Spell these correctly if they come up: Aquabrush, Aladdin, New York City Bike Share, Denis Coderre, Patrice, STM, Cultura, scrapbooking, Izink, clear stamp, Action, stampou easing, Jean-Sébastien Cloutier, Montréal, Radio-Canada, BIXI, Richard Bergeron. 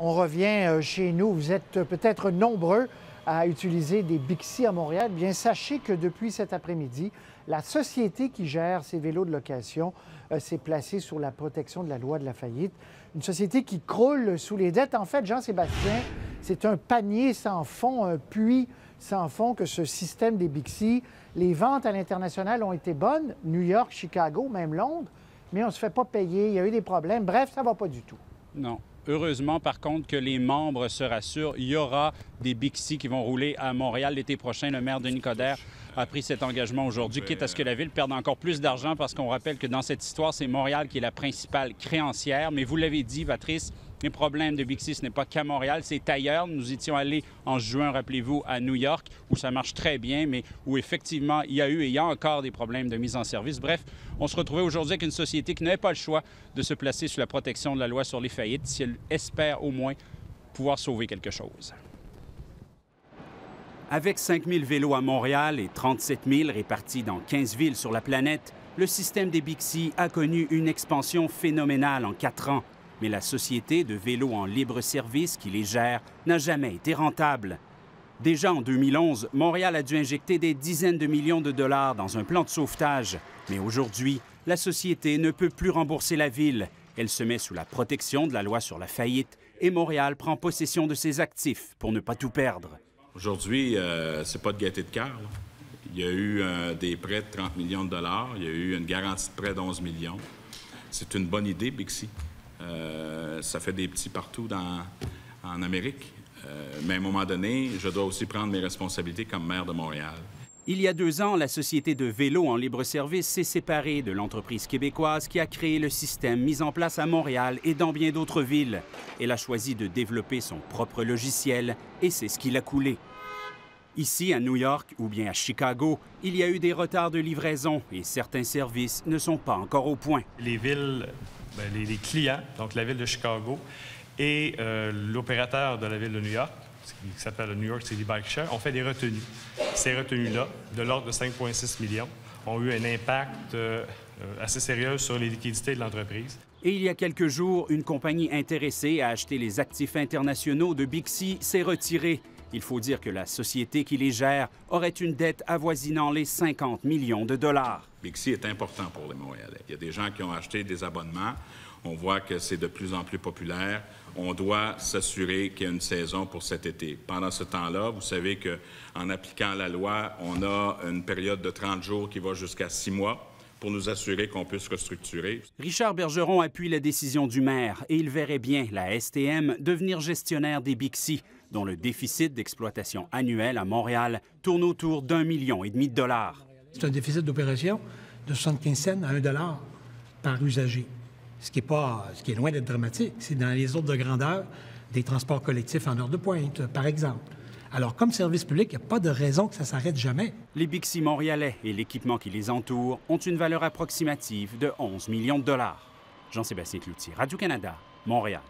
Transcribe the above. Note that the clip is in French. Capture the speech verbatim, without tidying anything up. on revient chez nous. Vous êtes peut-être nombreux à utiliser des Bixi à Montréal. Bien, sachez que depuis cet après-midi, la société qui gère ces vélos de location euh, s'est placée sur la protection de la loi de la faillite. Une société qui croule sous les dettes. En fait, Jean-Sébastien, c'est un panier sans fond, un puits sans fond que ce système des Bixi. Les ventes à l'international ont été bonnes, New York, Chicago, même Londres, mais on ne se fait pas payer, il y a eu des problèmes. Bref, ça ne va pas du tout. Non. Heureusement, par contre, que les membres se rassurent. Il y aura des Bixi qui vont rouler à Montréal l'été prochain. Le maire Denis Coderre a pris cet engagement aujourd'hui, quitte à ce que la Ville perde encore plus d'argent, parce qu'on rappelle que dans cette histoire, c'est Montréal qui est la principale créancière. Mais vous l'avez dit, Patrice, les problèmes de Bixi, ce n'est pas qu'à Montréal, c'est ailleurs. Nous étions allés en juin, rappelez-vous, à New York, où ça marche très bien, mais où effectivement, il y a eu et il y a encore des problèmes de mise en service. Bref, on se retrouvait aujourd'hui avec une société qui n'avait pas le choix de se placer sous la protection de la loi sur les faillites, si elle espère au moins pouvoir sauver quelque chose. Avec cinq mille vélos à Montréal et trente-sept mille répartis dans quinze villes sur la planète, le système des Bixi a connu une expansion phénoménale en quatre ans. Mais la société de vélos en libre-service qui les gère n'a jamais été rentable. Déjà en deux mille onze, Montréal a dû injecter des dizaines de millions de dollars dans un plan de sauvetage. Mais aujourd'hui, la société ne peut plus rembourser la ville. Elle se met sous la protection de la loi sur la faillite et Montréal prend possession de ses actifs pour ne pas tout perdre. Aujourd'hui, euh, c'est pas de gaieté de cœur. Il y a eu euh, des prêts de trente millions de dollars, il y a eu une garantie de prêt d'onze millions. C'est une bonne idée, Bixi. Euh, ça fait des petits partout dans, en Amérique. Euh, mais à un moment donné, je dois aussi prendre mes responsabilités comme maire de Montréal. Il y a deux ans, la société de vélos en libre-service s'est séparée de l'entreprise québécoise qui a créé le système mis en place à Montréal et dans bien d'autres villes. Elle a choisi de développer son propre logiciel et c'est ce qui l'a coulé. Ici, à New York ou bien à Chicago, il y a eu des retards de livraison et certains services ne sont pas encore au point. Les villes... Bien, les, les clients, donc la ville de Chicago et euh, l'opérateur de la ville de New York, qui s'appelle le New York City Bike Share, ont fait des retenues. Ces retenues-là, de l'ordre de cinq virgule six millions, ont eu un impact euh, assez sérieux sur les liquidités de l'entreprise. Et il y a quelques jours, une compagnie intéressée à acheter les actifs internationaux de Bixi s'est retirée. Il faut dire que la société qui les gère aurait une dette avoisinant les cinquante millions de dollars. Bixi est important pour les Montréalais. Il y a des gens qui ont acheté des abonnements. On voit que c'est de plus en plus populaire. On doit s'assurer qu'il y a une saison pour cet été. Pendant ce temps-là, vous savez qu'en appliquant la loi, on a une période de trente jours qui va jusqu'à six mois pour nous assurer qu'on puisse restructurer. Richard Bergeron appuie la décision du maire et il verrait bien la S T M devenir gestionnaire des Bixi, dont le déficit d'exploitation annuel à Montréal tourne autour d'un million et demi de dollars. C'est un déficit d'opération de soixante-quinze cents à un dollar par usager, ce qui est, pas, ce qui est loin d'être dramatique. C'est dans les ordres de grandeur des transports collectifs en heure de pointe, par exemple. Alors, comme service public, il n'y a pas de raison que ça s'arrête jamais. Les Bixi montréalais et l'équipement qui les entoure ont une valeur approximative de onze millions de dollars. Jean-Sébastien Cloutier, Radio-Canada, Montréal.